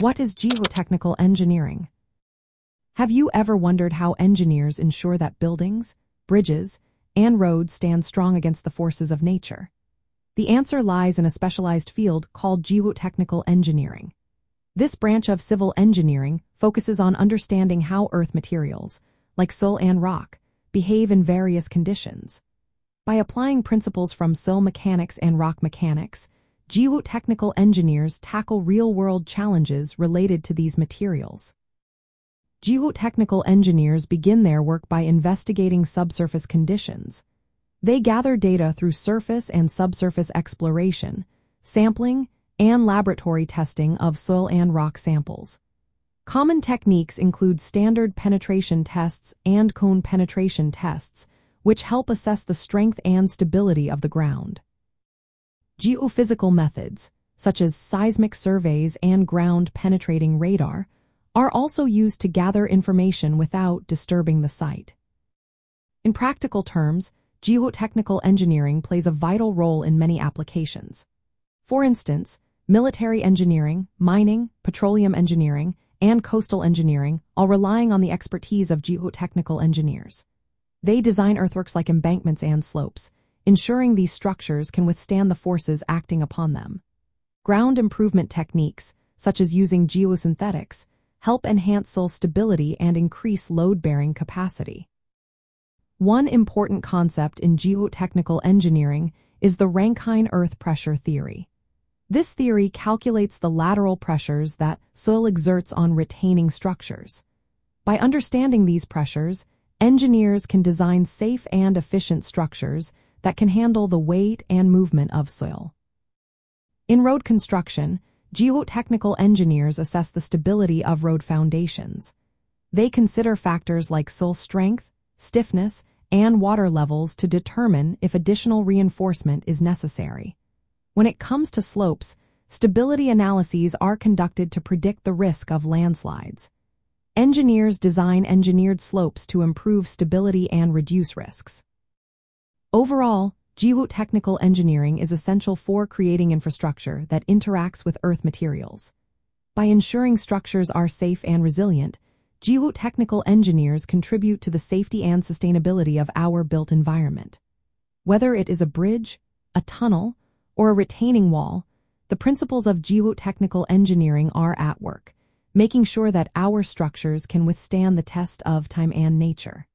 What is geotechnical engineering? Have you ever wondered how engineers ensure that buildings, bridges, and roads stand strong against the forces of nature? The answer lies in a specialized field called geotechnical engineering. This branch of civil engineering focuses on understanding how earth materials, like soil and rock, behave in various conditions. By applying principles from soil mechanics and rock mechanics, geotechnical engineers tackle real-world challenges related to these materials. Geotechnical engineers begin their work by investigating subsurface conditions. They gather data through surface and subsurface exploration, sampling, and laboratory testing of soil and rock samples. Common techniques include standard penetration tests and cone penetration tests, which help assess the strength and stability of the ground. Geophysical methods, such as seismic surveys and ground-penetrating radar, are also used to gather information without disturbing the site. In practical terms, geotechnical engineering plays a vital role in many applications. For instance, military engineering, mining, petroleum engineering, and coastal engineering, all relying on the expertise of geotechnical engineers. They design earthworks like embankments and slopes, ensuring these structures can withstand the forces acting upon them. Ground improvement techniques, such as using geosynthetics, help enhance soil stability and increase load-bearing capacity. One important concept in geotechnical engineering is the Rankine Earth Pressure Theory. This theory calculates the lateral pressures that soil exerts on retaining structures. By understanding these pressures, engineers can design safe and efficient structures that can handle the weight and movement of soil. In road construction, geotechnical engineers assess the stability of road foundations. They consider factors like soil strength, stiffness, and water levels to determine if additional reinforcement is necessary. When it comes to slopes, stability analyses are conducted to predict the risk of landslides. Engineers design engineered slopes to improve stability and reduce risks. Overall, geotechnical engineering is essential for creating infrastructure that interacts with earth materials. By ensuring structures are safe and resilient, geotechnical engineers contribute to the safety and sustainability of our built environment. Whether it is a bridge, a tunnel, or a retaining wall, the principles of geotechnical engineering are at work, making sure that our structures can withstand the test of time and nature.